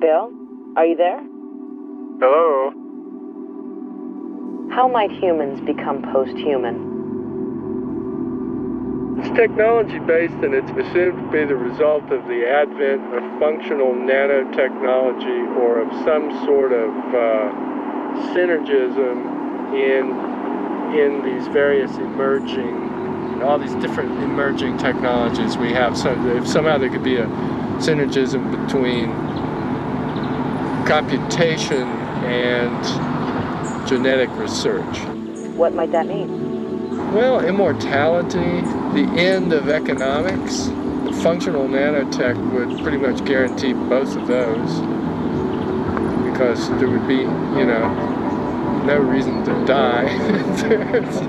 Bill, are you there? Hello? How might humans become post-human? It's technology-based, and it's assumed to be the result of the advent of functional nanotechnology or of some sort of synergism in these various all these different emerging technologies we have. So if somehow there could be a synergism between computation and genetic research. What might that mean? Well, immortality, the end of economics. The functional nanotech would pretty much guarantee both of those, because there would be, no reason to die if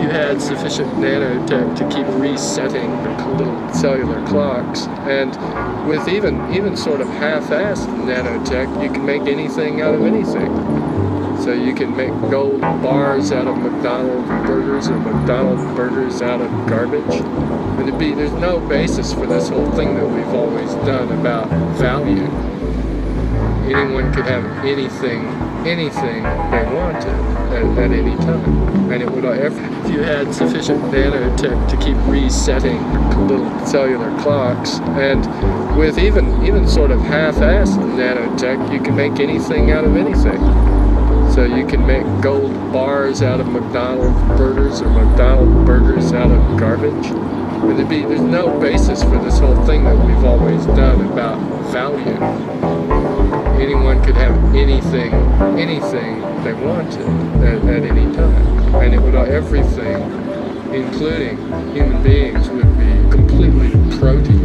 you had sufficient nanotech to keep resetting the little cellular clocks. And with even sort of half-assed nanotech, you can make anything out of anything. So you can make gold bars out of McDonald's burgers, or McDonald's burgers out of garbage. But there's no basis for this whole thing that we've always done about value. Anyone could have anything they wanted at any time. And it would, if you had sufficient nanotech to keep resetting little cellular clocks, and with even sort of half-assed nanotech, you can make anything out of anything. So you can make gold bars out of McDonald's burgers, or McDonald's burgers out of garbage. But there's no basis for this whole thing that we've always done about value. Anyone could have anything they wanted at any time. And everything, including human beings, would be completely protean.